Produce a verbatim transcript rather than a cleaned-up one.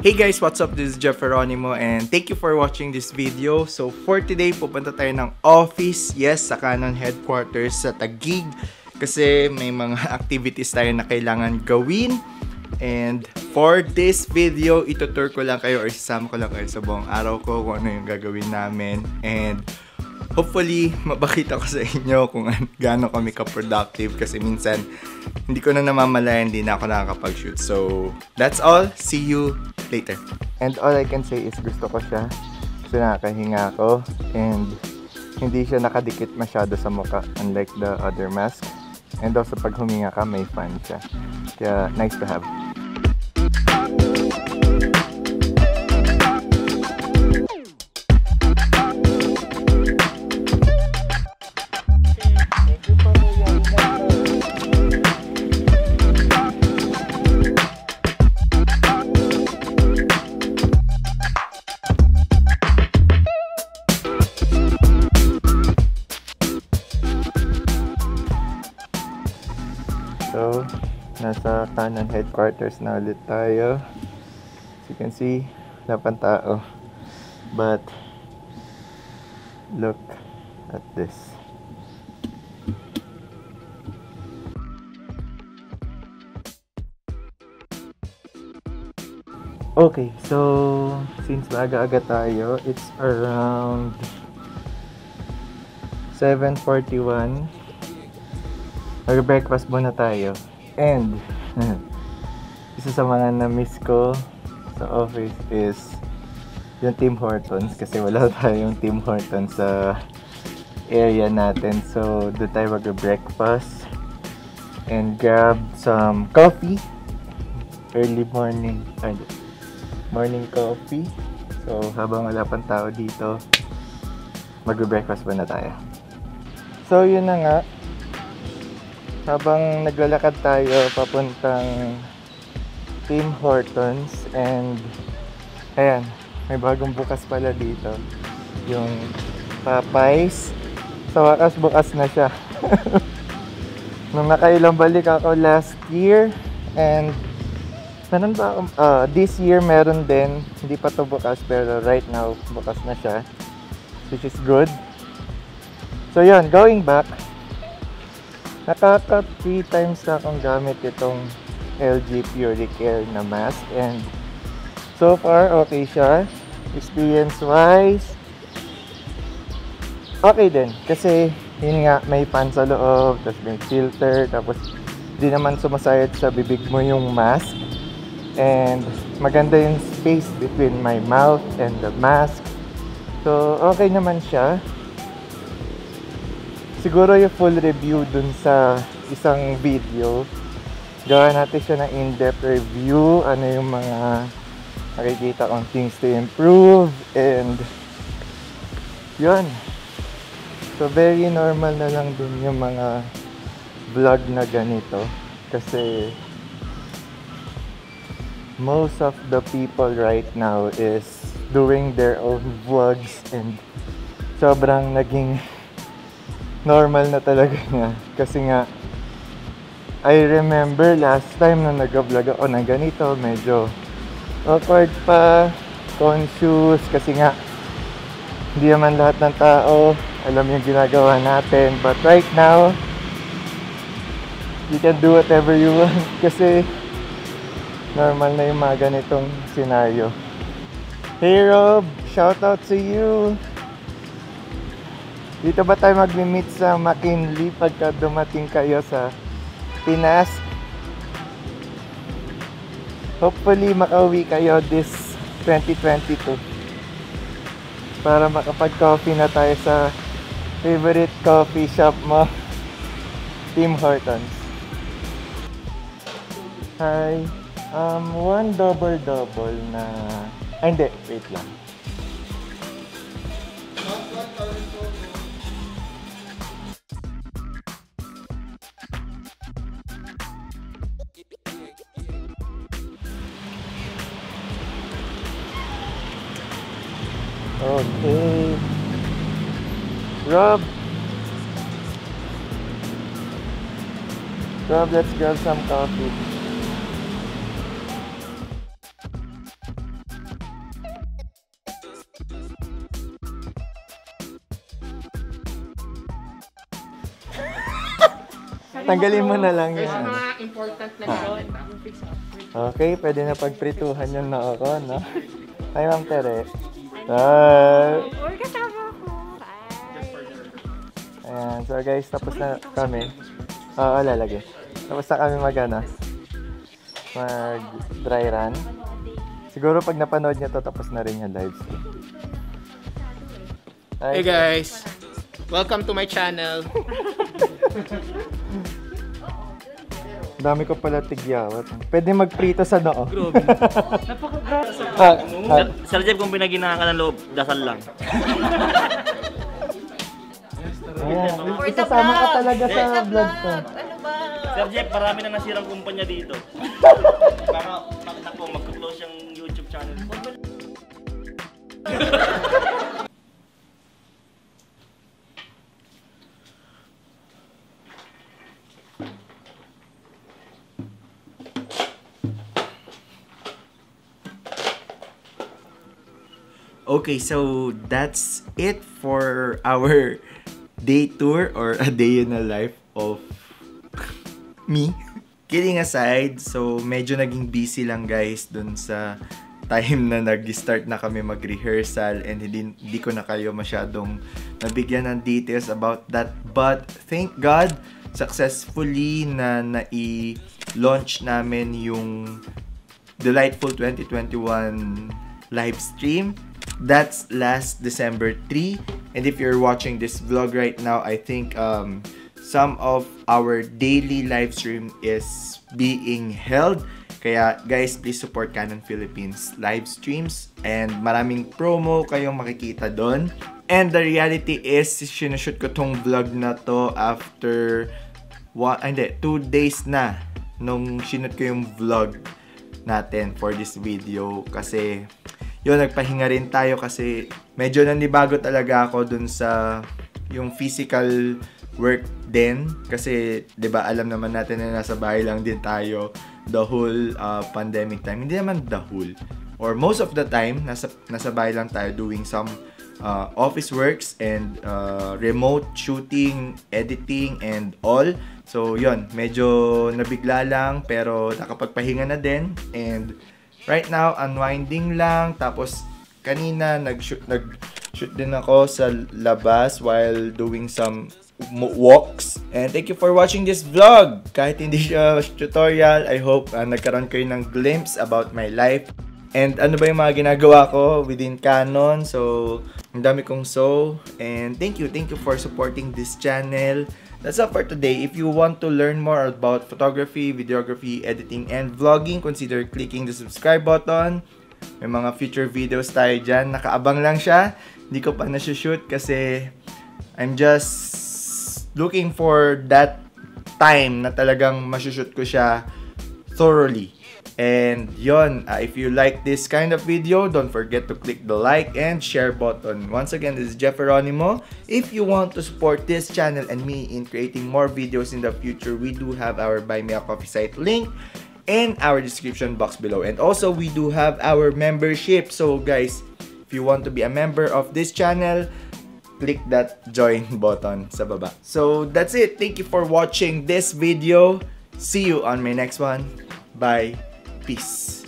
Hey guys, what's up? This is Jeff Geronimo and thank you for watching this video. So for today, pupunta tayo ng office, yes, sa Canon headquarters sa Taguig kasi may mga activities tayo na kailangan gawin. And for this video, itutur ko lang kayo or sasama ko lang kayo sa buong araw ko kung ano yung gagawin namin. And hopefully, mabakita ko sa inyo kung gaano kami ka-productive kasi minsan hindi ko na namamalayan, hindi na ako nakakapag-shoot. So that's all. See you later. And all I can say is gusto ko siya kasi nakakahinga ako and hindi siya nakadikit masyado sa mukha unlike the other mask, and also pag huminga ka may fan siya, kaya nice to have. So, nasa Canon headquarters na ulit tayo. As you can see, wala pang tao. But, look at this. Okay, so, since maaga-aga tayo, it's around seven forty-one. Mag-breakfast muna tayo. And isa sa mga na-miss ko sa office is yung Tim Hortons kasi wala tayong Tim Hortons sa area natin. So doon tayo mag-breakfast and grab some coffee. Early morning uh, morning coffee. So habang wala pang tao dito, mag-breakfast muna tayo. So yun na nga. Habang naglalakad tayo papuntang Tim Hortons, and ayan, may bagong bukas pala dito yung Popeyes. Sa wakas bukas na siya. Nung nakailang balik ako last year, and meron ba akong, uh, this year meron din, hindi pa to bukas pero right now bukas na siya, which is good. So yun, going back, nakaka three times na akong gamit itong L G PuriCare na mask, and so far okay siya. Experience wise okay din kasi yun nga, may pan sa loob, tapos may filter, tapos di naman sumasayad sa bibig mo yung mask, and maganda yung space between my mouth and the mask. So okay naman siya. Siguro yung full review dun sa isang video, gawa natin siya ng in-depth review, ano yung mga nakikita kong things to improve, and yun. So very normal na lang dun yung mga vlog na ganito kasi most of the people right now is doing their own vlogs, and sobrang naging normal na talaga niya. Kasi nga, I remember last time na nag-vlog ako na ganito, medyo awkward pa, conscious, kasi nga, hindi naman lahat ng tao alam yung ginagawa natin. But right now, you can do whatever you want kasi normal na yung mga ganitong senaryo. Hey Rob, shout out to you! Dito ba tayo mag-meet sa McKinley pagka dumating kayo sa Pinas? Hopefully makauwi kayo this twenty twenty-two para makapag-coffee na tayo sa favorite coffee shop mo, Tim Hortons. Hi, um, one double-double na... Ay, hindi, wait lang. Okay, Rob, Rob, let's grab some coffee. Tanggalin mo na lang yan. Kasi mga important na meron. Okay, pwede na pagprituhan yung noo ko, no? Hi, Ma'am Tere. Hi! Uy, kasama ko. Bye! Ayan, so guys, tapos na kami. Oo, lalagay. Tapos na kami mag, ano, mag dry run. Siguro pag napanood niya to, tapos na rin yung live stream. Hey guys! Welcome to my channel! Dami ko pala tigyawat. Pwede magprito sa noo. Grabe. Napakagrabe sa pag-umu. Sir Jeff, kung pinaginahan ka ng loob, dasal lang. Isasama ka talaga sa vlog ko. Sir Jeff, marami na nasirang kumpanya dito. Baka ako, mag-close yung YouTube channel. Okay, so that's it for our day tour or a day in the life of me. Kidding aside, so medyo naging busy lang guys dun sa time na nag-start na kami mag-rehearsal and hindi, hindi ko na kayo masyadong nabigyan ng details about that. But thank God, successfully na nai-launch namin yung Delightful twenty twenty-one live stream. That's last December third, and if you're watching this vlog right now, I think um, some of our daily live stream is being held. Kaya guys, please support Canon Philippines live streams and maraming promo kayong makikita doon. And the reality is, sinushoot ko tong vlog na to after one, hindi, two days na nung sinut ko yung vlog natin for this video kasi yun, nagpahinga rin tayo kasi medyo nanibago talaga ako dun sa yung physical work din. Kasi, di ba, alam naman natin na nasa bahay lang din tayo the whole uh, pandemic time. Hindi naman the whole. Or most of the time, nasa, nasa bahay lang tayo doing some uh, office works and uh, remote shooting, editing, and all. So, yun, medyo nabigla lang pero nakapagpahinga na din. And right now, unwinding lang. Tapos, kanina, nag-shoot nag-shoot din ako sa labas while doing some walks. And thank you for watching this vlog! Kahit hindi siya tutorial, I hope uh, nagkaroon kayo ng glimpse about my life. And ano ba yung mga ginagawa ko within Canon. So, ang dami kong so. And thank you, thank you for supporting this channel. That's all for today. If you want to learn more about photography, videography, editing, and vlogging, consider clicking the subscribe button. May mga future videos tayo dyan. Nakaabang lang siya. Hindi ko pa nasushoot kasi I'm just looking for that time na talagang masushoot ko siya thoroughly. And yon, uh, if you like this kind of video, don't forget to click the like and share button. Once again, this is Jeff Geronimo. If you want to support this channel and me in creating more videos in the future, we do have our Buy Me a Coffee site link in our description box below. And also, we do have our membership. So guys, if you want to be a member of this channel, click that join button sa baba. So that's it. Thank you for watching this video. See you on my next one. Bye. Peace.